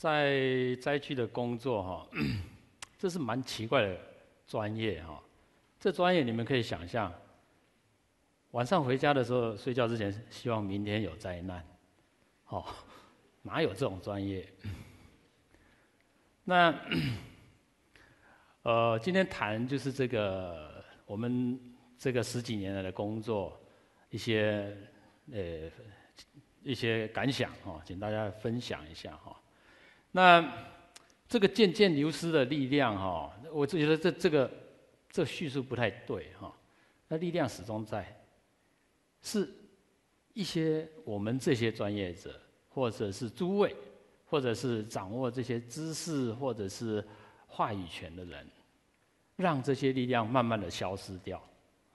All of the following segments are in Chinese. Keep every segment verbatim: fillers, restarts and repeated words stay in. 在灾区的工作哈，这是蛮奇怪的专业哈。这专业你们可以想象，晚上回家的时候睡觉之前，希望明天有灾难，哦，哪有这种专业？那呃，今天谈就是这个我们这个十几年来的工作，一些呃一些感想哈，请大家分享一下哈。 那这个渐渐流失的力量哈，我就觉得这这个这叙述不太对哈。那力量始终在，是一些我们这些专业者，或者是诸位，或者是掌握这些知识或者是话语权的人，让这些力量慢慢的消失掉，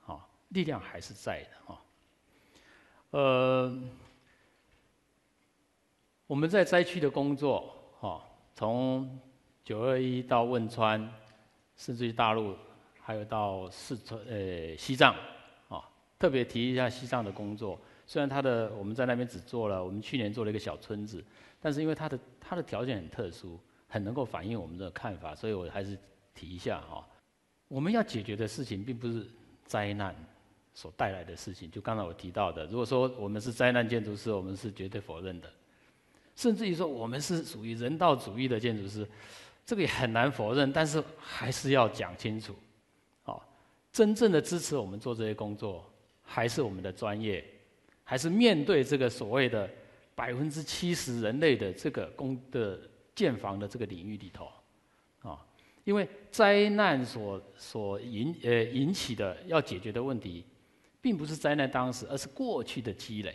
啊，力量还是在的哈。呃，我们在灾区的工作。 哦，从九二一到汶川，甚至于大陆，还有到四川、呃西藏，哦，特别提一下西藏的工作。虽然它的我们在那边只做了，我们去年做了一个小村子，但是因为它的它的条件很特殊，很能够反映我们的看法，所以我还是提一下哈、哦。我们要解决的事情，并不是灾难所带来的事情。就刚才我提到的，如果说我们是灾难建筑师，我们是绝对否认的。 甚至于说，我们是属于人道主义的建筑师，这个也很难否认，但是还是要讲清楚。哦，真正的支持我们做这些工作，还是我们的专业，还是面对这个所谓的百分之七十人类的这个工的建房的这个领域里头，啊，因为灾难所所引呃引起的要解决的问题，并不是灾难当时，而是过去的积累。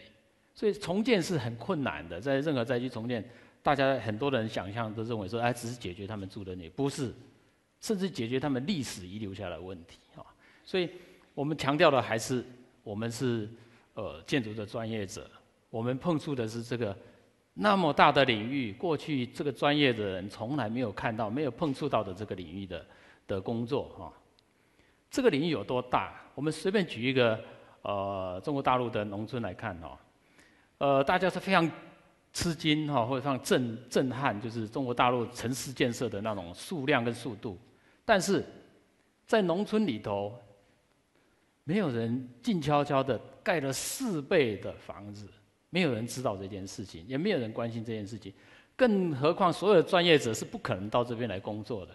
所以重建是很困难的，在任何灾区重建，大家很多人想象都认为说，哎，只是解决他们住的那，不是，甚至解决他们历史遗留下来的问题啊。所以我们强调的还是我们是呃建筑的专业者，我们碰触的是这个那么大的领域，过去这个专业的人从来没有看到、没有碰触到的这个领域的的工作啊。这个领域有多大？我们随便举一个呃中国大陆的农村来看哦。 呃，大家是非常吃惊哈，或者非常震震撼，就是中国大陆城市建设的那种数量跟速度。但是在农村里头，没有人静悄悄的盖了四倍的房子，没有人知道这件事情，也没有人关心这件事情。更何况，所有的专业者是不可能到这边来工作的。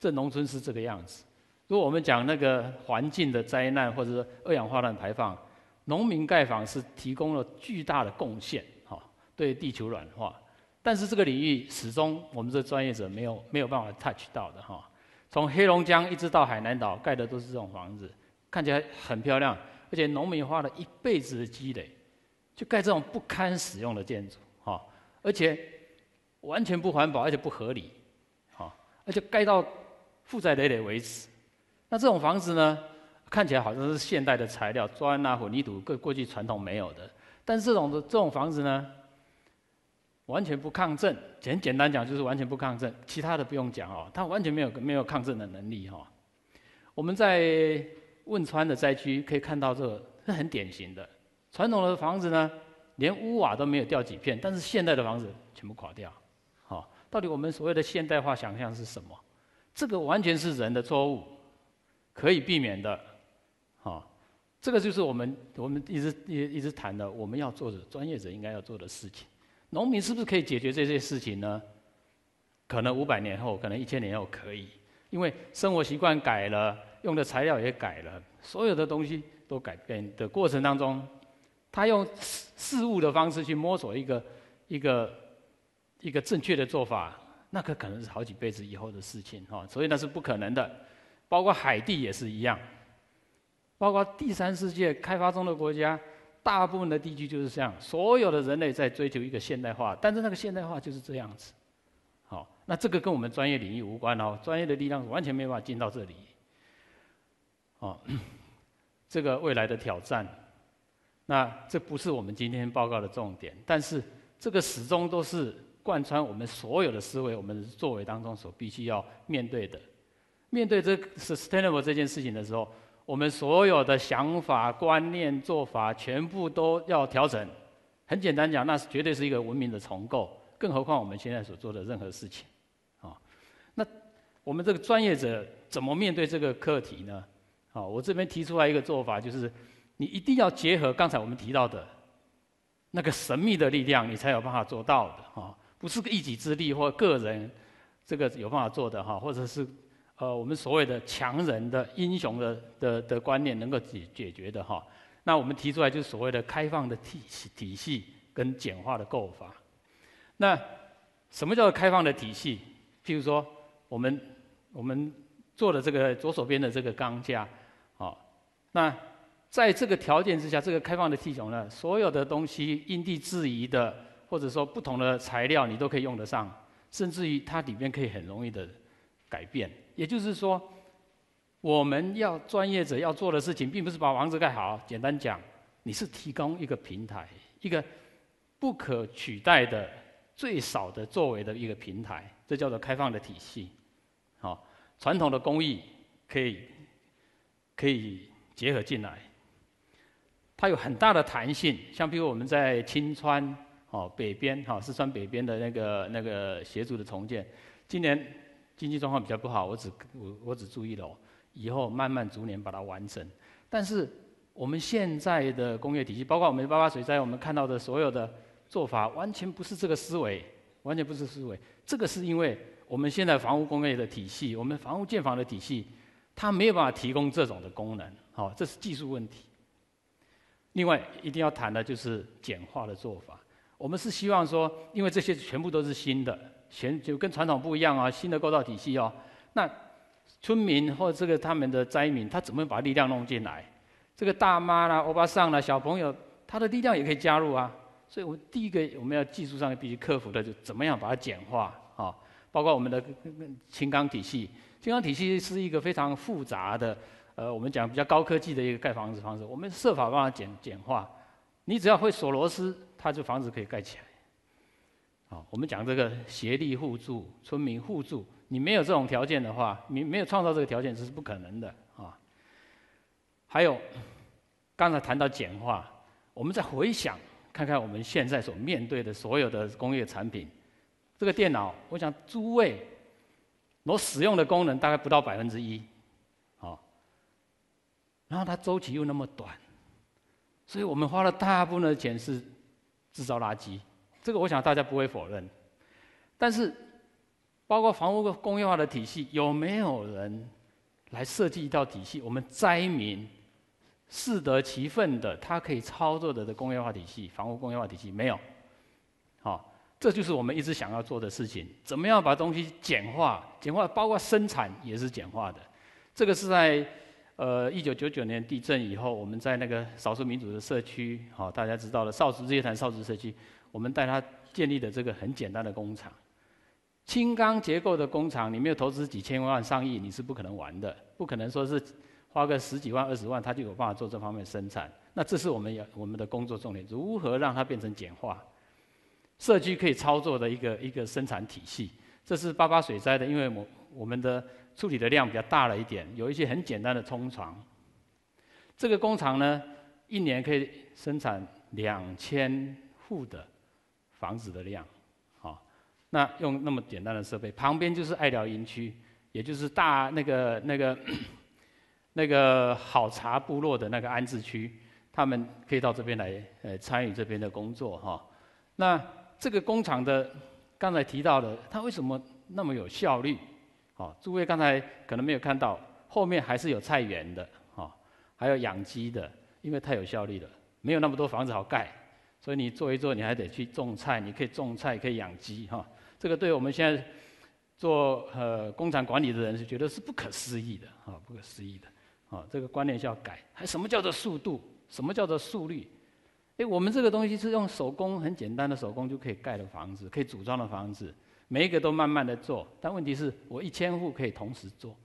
这农村是这个样子。如果我们讲那个环境的灾难，或者说二氧化碳排放。 农民盖房是提供了巨大的贡献，哈，对地球软化。但是这个领域始终我们这专业者没有没有办法 touch 到的哈。从黑龙江一直到海南岛盖的都是这种房子，看起来很漂亮，而且农民花了一辈子的积累，就盖这种不堪使用的建筑，哈，而且完全不环保，而且不合理，哈，而且盖到负债累累为止。那这种房子呢？ 看起来好像是现代的材料，砖啊、混凝土，过过去传统没有的。但是这种的这种房子呢，完全不抗震。简简单讲就是完全不抗震，其他的不用讲哦，它完全没有没有抗震的能力哦。我们在汶川的灾区可以看到这个，这很典型的传统的房子呢，连屋瓦都没有掉几片，但是现代的房子全部垮掉。哦，到底我们所谓的现代化想象是什么？这个完全是人的错误，可以避免的。 啊，这个就是我们我们一直一一直谈的，我们要做的专业者应该要做的事情。农民是不是可以解决这些事情呢？可能五百年后，可能一千年后可以，因为生活习惯改了，用的材料也改了，所有的东西都改变的过程当中，他用事物的方式去摸索一个一个一个正确的做法，那个可能是好几辈子以后的事情哈，所以那是不可能的。包括海地也是一样。 包括第三世界开发中的国家，大部分的地区就是这样。所有的人类在追求一个现代化，但是那个现代化就是这样子。好，那这个跟我们专业领域无关哦，专业的力量完全没办法进到这里。哦，这个未来的挑战，那这不是我们今天报告的重点，但是这个始终都是贯穿我们所有的思维、我们的作为当中所必须要面对的。面对这 sustainable 这件事情的时候。 我们所有的想法、观念、做法，全部都要调整。很简单讲，那绝对是一个文明的重构，更何况我们现在所做的任何事情，啊，那我们这个专业者怎么面对这个课题呢？啊，我这边提出来一个做法，就是你一定要结合刚才我们提到的那个神秘的力量，你才有办法做到的啊，不是一己之力或个人这个有办法做的哈，或者是呃我们所谓的强人的英雄的的的观念能够解解决的哈。那我们提出来就是所谓的开放的体系体系跟简化的构法。 那什么叫做开放的体系？譬如说，我们我们做的这个左手边的这个钢架，哦，那在这个条件之下，这个开放的系统呢，所有的东西因地制宜的，或者说不同的材料你都可以用得上，甚至于它里面可以很容易的改变。也就是说，我们要专业者要做的事情，并不是把房子盖好，简单讲，你是提供一个平台，一个不可取代的。 最少的作为的一个平台，这叫做开放的体系。好、哦，传统的工艺可以可以结合进来，它有很大的弹性。像比如我们在青川哦北边哈、哦、四川北边的那个那个协助的重建，今年经济状况比较不好，我只我我只住一楼，以后慢慢逐年把它完成。但是我们现在的工业体系，包括我们八八水灾我们看到的所有的。 做法完全不是这个思维，完全不是思维。这个是因为我们现在房屋工业的体系，我们房屋建房的体系，它没有办法提供这种的功能，好、哦，这是技术问题。另外，一定要谈的就是简化的做法。我们是希望说，因为这些全部都是新的，全就跟传统不一样啊，新的构造体系哦。那村民或这个他们的灾民，他怎么把力量弄进来？这个大妈啦、欧巴桑啦、小朋友，他的力量也可以加入啊。 所以，我第一个我们要技术上必须克服的，就怎么样把它简化啊？包括我们的轻钢体系，轻钢体系是一个非常复杂的，呃，我们讲比较高科技的一个盖房子方式。我们设法把它简简化，你只要会锁螺丝，它就房子可以盖起来。啊，我们讲这个协力互助、村民互助，你没有这种条件的话，你没有创造这个条件，这是不可能的啊。还有，刚才谈到简化，我们在回想。 看看我们现在所面对的所有的工业产品，这个电脑，我想诸位所使用的功能大概不到百分之一，好，然后它周期又那么短，所以我们花了大部分的钱是制造垃圾，这个我想大家不会否认。但是，包括房屋工业化的体系，有没有人来设计一套体系，我们灾民？ 适得其分的，它可以操作的的工业化体系，房屋工业化体系没有，好、哦，这就是我们一直想要做的事情。怎么样把东西简化？简化包括生产也是简化的。这个是在呃一九九九年地震以后，我们在那个少数民族的社区，好、哦，大家知道的少族日月潭少族社区，我们带他建立的这个很简单的工厂，轻钢结构的工厂，你没有投资几千万上亿，你是不可能玩的，不可能说是。 花个十几万、二十万，他就有办法做这方面生产。那这是我们要我们的工作重点，如何让它变成简化，社区可以操作的一个一个生产体系。这是八八水灾的，因为我我们的处理的量比较大了一点，有一些很简单的冲床。这个工厂呢，一年可以生产两千户的房子的量，好，那用那么简单的设备，旁边就是爱寮营区，也就是大那个那个。 那个好茶部落的那个安置区，他们可以到这边来，呃，参与这边的工作哈、哦。那这个工厂的，刚才提到的，它为什么那么有效率？哦，诸位刚才可能没有看到，后面还是有菜园的，哦，还有养鸡的，因为太有效率了，没有那么多房子好盖，所以你做一做，你还得去种菜，你可以种菜，可以养鸡哈、哦。这个对我们现在做呃工厂管理的人是觉得是不可思议的啊、哦，不可思议的。 啊，这个观念是要改。还什么叫做速度？什么叫做速率？哎，我们这个东西是用手工很简单的手工就可以盖的房子，可以组装的房子，每一个都慢慢的做。但问题是我一千户可以同时做，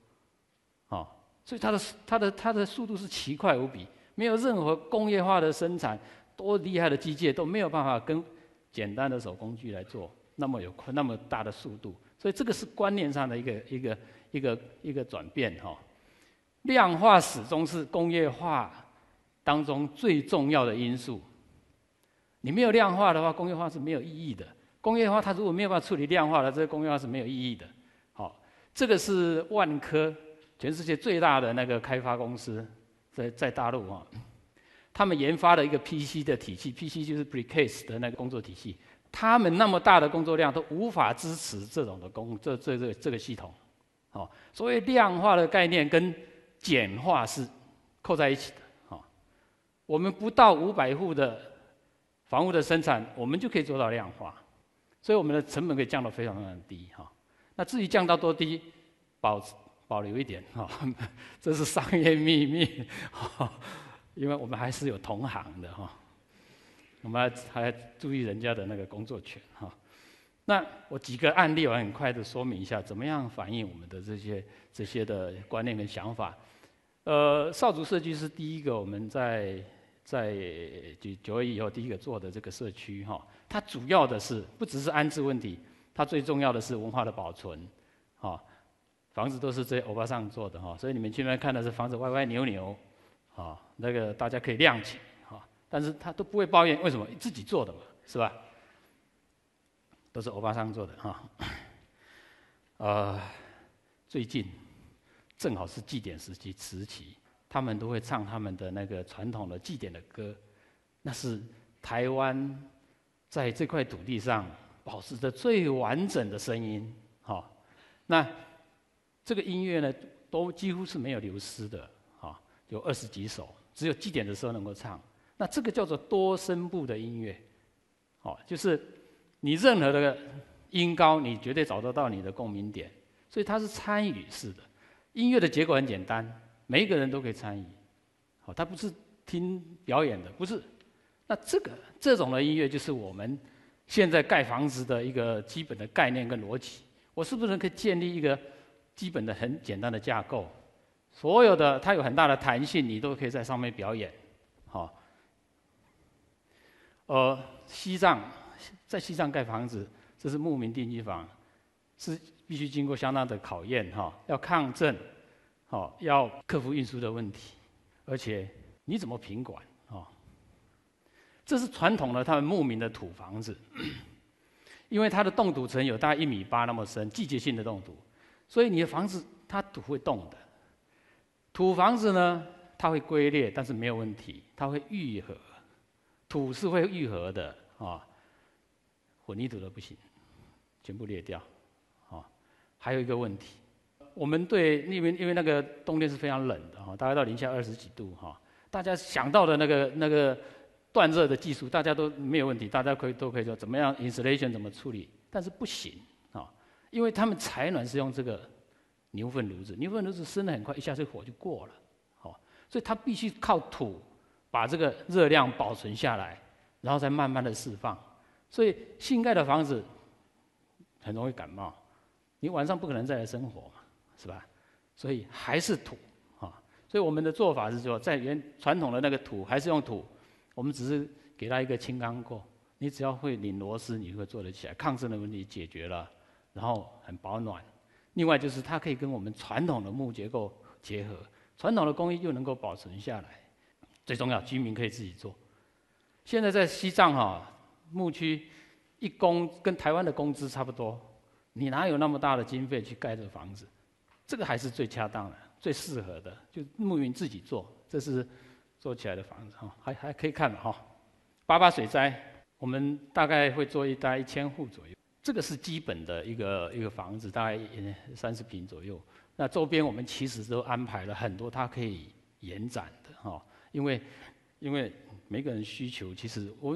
啊，所以它的它的它的速度是奇快无比，没有任何工业化的生产，多厉害的机械都没有办法跟简单的手工具来做那么有那么大的速度。所以这个是观念上的一个一个一个一个转变哈。 量化始终是工业化当中最重要的因素。你没有量化的话，工业化是没有意义的。工业化它如果没有办法处理量化了，这个工业化是没有意义的。好、哦，这个是万科，全世界最大的那个开发公司，在在大陆啊、哦，他们研发了一个 P C 的体系 ，P C 就是 precast 的那个工作体系，他们那么大的工作量都无法支持这种的工这这这这个系统。好、哦，所谓量化的概念跟简化是扣在一起的。好、哦，我们不到五百户的房屋的生产，我们就可以做到量化。 所以我们的成本可以降到非常非常低哈，那至于降到多低，保保留一点哈，这是商业秘密，因为我们还是有同行的哈，我们还注意人家的那个工作权哈。那我几个案例，我很快的说明一下，怎么样反映我们的这些这些的观念跟想法。呃，少族社区是第一个我们在。 在九九二一以后第一个做的这个社区哈，它主要的是不只是安置问题，它最重要的是文化的保存，哈，房子都是这欧巴桑做的哈，所以你们去那边看的是房子歪歪扭扭，啊，那个大家可以谅解哈，但是他都不会抱怨，为什么自己做的嘛，是吧？都是欧巴桑做的哈，呃，最近正好是祭典时期时期。 他们都会唱他们的那个传统的祭典的歌，那是台湾在这块土地上保持着最完整的声音。哈，那这个音乐呢，都几乎是没有流失的。哈，有二十几首，只有祭典的时候能够唱。那这个叫做多声部的音乐，哦，就是你任何的音高，你绝对找得到你的共鸣点，所以它是参与式的。音乐的结果很简单。 每一个人都可以参与，好，他不是听表演的，不是。那这个这种的音乐就是我们现在盖房子的一个基本的概念跟逻辑。我是不是可以建立一个基本的很简单的架构？所有的它有很大的弹性，你都可以在上面表演，好。呃，西藏在西藏盖房子，这是牧民定居房，是必须经过相当的考验哈，要抗震。 好、哦，要克服运输的问题，而且你怎么品管？哦，这是传统的他们牧民的土房子，因为它的冻土层有大概一米八那么深，季节性的冻土，所以你的房子它土会动的。土房子呢，它会龟裂，但是没有问题，它会愈合，土是会愈合的啊、哦。混凝土的不行，全部裂掉。哦，还有一个问题。 我们对那边，因为那个冬天是非常冷的哈，大概到零下二十几度哈，大家想到的那个那个断热的技术，大家都没有问题，大家可以都可以说怎么样 insulation 怎么处理，但是不行啊，因为他们采暖是用这个牛粪炉子，牛粪炉子生得很快，一下这火就过了，好，所以它必须靠土把这个热量保存下来，然后再慢慢的释放，所以新盖的房子很容易感冒，你晚上不可能再来生火嘛。 是吧？所以还是土啊，所以我们的做法是说，在原传统的那个土还是用土，我们只是给它一个轻钢构，你只要会拧螺丝，你就会做得起来，抗震的问题解决了，然后很保暖。另外就是它可以跟我们传统的木结构结合，传统的工艺又能够保存下来。最重要，居民可以自己做。现在在西藏哈牧区，一工跟台湾的工资差不多，你哪有那么大的经费去盖这个房子？ 这个还是最恰当的、最适合的，就牧民自己做，这是做起来的房子哈，还还可以看哈。八八水灾，我们大概会做一大概一千户左右，这个是基本的一个一个房子，大概三十平左右。那周边我们其实都安排了很多它可以延展的哈，因为因为每个人需求，其实我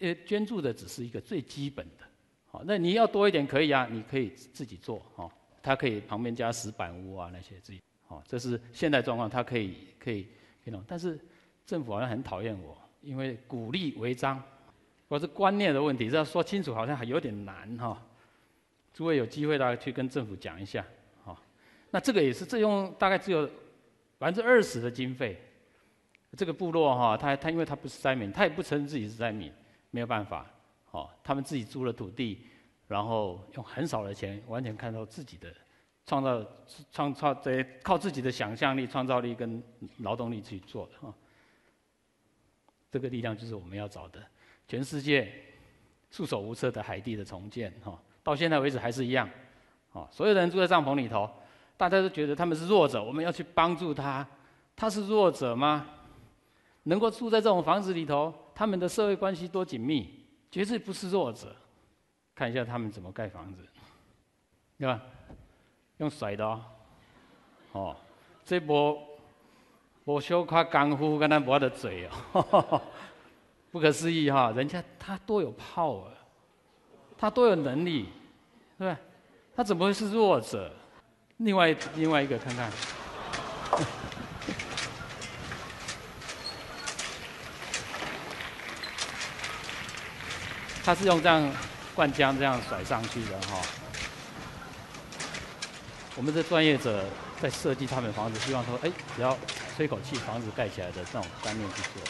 呃捐助的只是一个最基本的，好，那你要多一点可以啊，你可以自己做哈。 它可以旁边加石板屋啊那些自己，哦，这是现代状况，它可以可以可以弄，但是政府好像很讨厌我，因为鼓励违章，我是观念的问题，这要说清楚好像还有点难哈、哦。诸位有机会大家去跟政府讲一下，哈、哦。那这个也是，这用大概只有百分之二十的经费，这个部落哈、哦，他他因为他不是灾民，他也不承认自己是灾民，没有办法，哦，他们自己租了土地。 然后用很少的钱，完全看到自己的创造、创造对，靠自己的想象力、创造力跟劳动力去做的哈。这个力量就是我们要找的。全世界束手无策的海地的重建哈，到现在为止还是一样，哦，所有人住在帐篷里头，大家都觉得他们是弱者，我们要去帮助他，他是弱者吗？能够住在这种房子里头，他们的社会关系多紧密，绝对不是弱者。看一下他们怎么盖房子，对吧？用甩的哦，哦，这波我小看功夫跟他磨的嘴哦。不可思议哈、哦！人家他多有power，他多有能力，对吧？他怎么会是弱者？另外另外一个看看，他是用这样灌浆这样甩上去的哈、哦。我们的专业者在设计他们房子，希望说，哎，只要吹口气，房子盖起来的这种观念去做。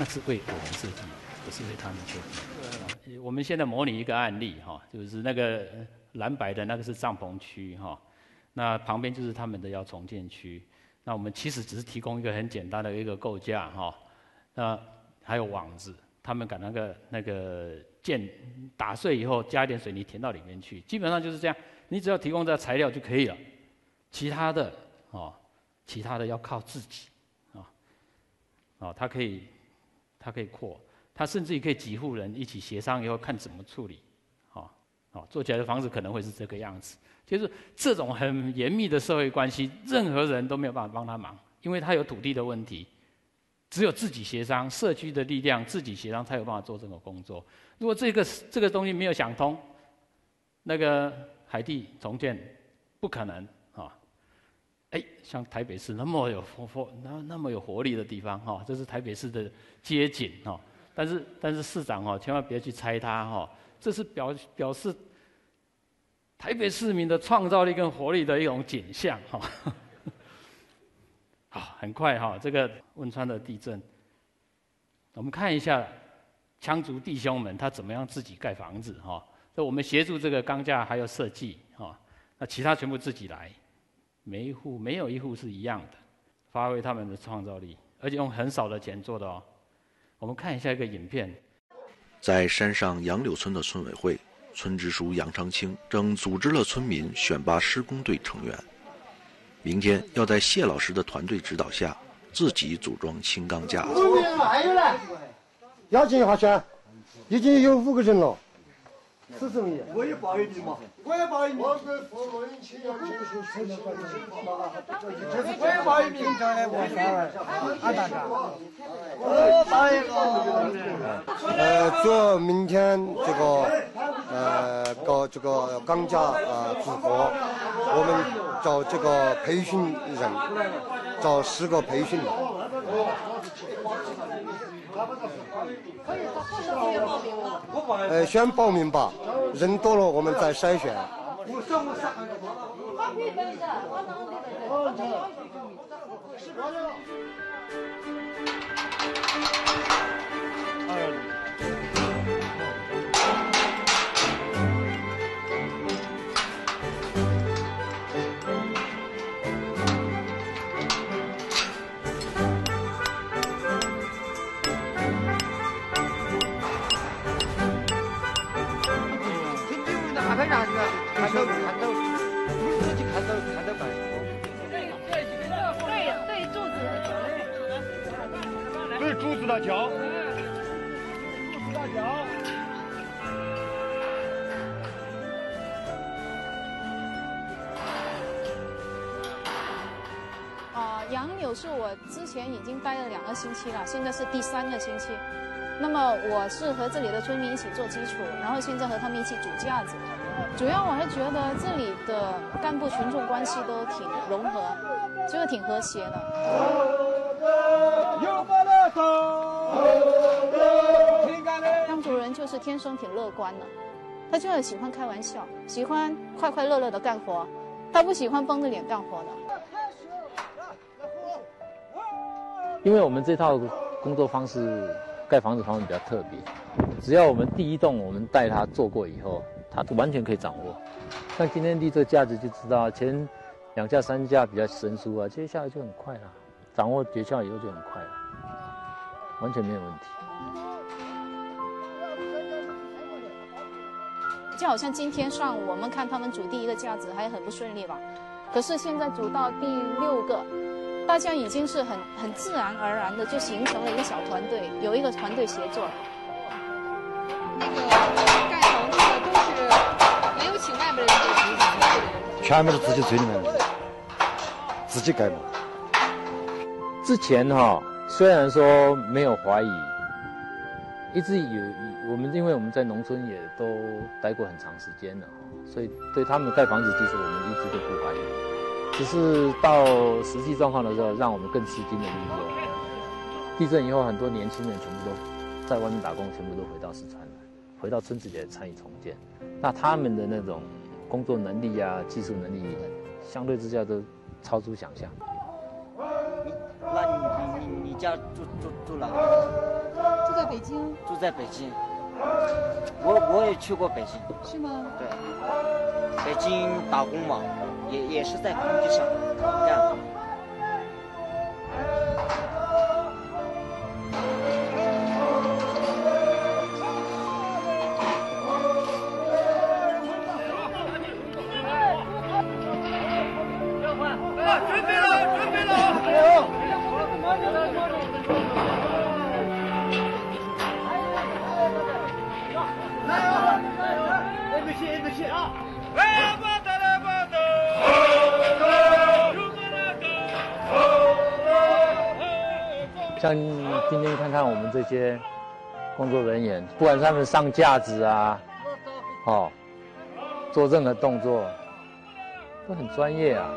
那是为我们设计，不是为他们设计。啊、我们现在模拟一个案例哈、哦，就是那个蓝白的那个是帐篷区哈、哦，那旁边就是他们的要重建区。那我们其实只是提供一个很简单的一个构架哈、哦，那还有网子，他们把那个那个建打碎以后，加一点水泥填到里面去，基本上就是这样。你只要提供这材料就可以了，其他的哦，其他的要靠自己啊，哦，他可以。它可以扩，它甚至于可以几户人一起协商以后看怎么处理，好，好做起来的房子可能会是这个样子。就是这种很严密的社会关系，任何人都没有办法帮他忙，因为他有土地的问题，只有自己协商，社区的力量自己协商才有办法做这个工作。如果这个这个东西没有想通，那个海地重建不可能啊！哎，像台北市那么有活那那么有活力的地方哈、哦，这是台北市的街景哈、哦。但是但是市长哦，千万别去拆它哈、哦，这是表表示台北市民的创造力跟活力的一种景象哈、哦。好，很快哈、哦，这个汶川的地震，我们看一下羌族弟兄们他怎么样自己盖房子哈。那、哦、我们协助这个钢架还有设计哈、哦，那其他全部自己来。每一户没有一户是一样的，发挥他们的创造力，而且用很少的钱做的哦。我们看一下一个影片，在山上杨柳村的村委会，村支书杨长青正组织了村民选拔施工队成员，明天要在谢老师的团队指导下，自己组装轻钢架。要进一下去，已经有五个人了。是这么的，我也保佑你嘛，我也保佑你。我跟父母一起要接受生命的惩罚，我也保佑你。我保佑你。呃，做明天这个呃搞这个钢架呃组合，我们找这个培训人，找十个培训人。呃，先报名吧，人多了我们再筛选。大桥，大桥。啊，杨柳树我之前已经待了两个星期了，现在是第三个星期。那么我是和这里的村民一起做基础，然后现在和他们一起组架子。主要我是觉得这里的干部群众关系都挺融合，就是挺和谐的。羌族人就是天生挺乐观的，他就很喜欢开玩笑，喜欢快快乐乐的干活，他不喜欢绷着脸干活的。因为我们这套工作方式，盖房子方面比较特别，只要我们第一栋我们带他做过以后，他完全可以掌握。像今天立这架子就知道，前两架三架比较生疏啊，接下来就很快了，掌握诀窍以后就很快了。完全没有问题。就好像今天上午我们看他们组第一个架子还很不顺利吧，可是现在组到第六个，大家已经是很很自然而然的就形成了一个小团队，有一个团队协作了。那个盖楼那个都是没有请外边的人，全部是自己嘴里面的，自己盖嘛。之前哈，虽然说没有怀疑，一直有我们，因为我们在农村也都待过很长时间了，所以对他们盖房子，其实我们一直都不怀疑。 只是到实际状况的时候，让我们更吃惊的是，地震以后很多年轻人全部都在外面打工，全部都回到四川来，回到村子里来参与重建。那他们的那种工作能力啊、技术能力，相对之下都超出想象。你那你你你家住住住哪？住在北京。住在北京。我我也去过北京。是吗？对。北京打工嘛。 也也是在工地上干活。准备了，准备了！来，没事，没事啊！哎。 像今天看看我们这些工作人员，不管是他们上架子啊，哦，做任何动作都很专业啊。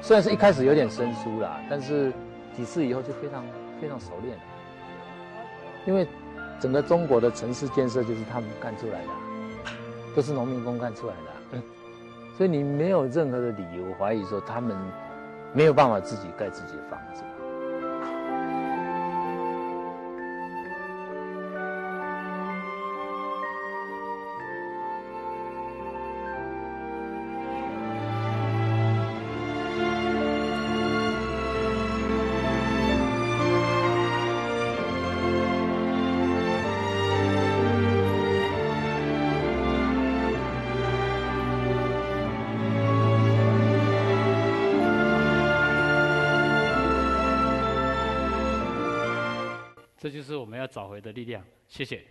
虽然是一开始有点生疏啦，但是几次以后就非常非常熟练。因为整个中国的城市建设就是他们干出来的、啊，都是农民工干出来的、啊嗯，所以你没有任何的理由怀疑说他们没有办法自己盖自己的房子。 这就是我们要找回的力量。谢谢。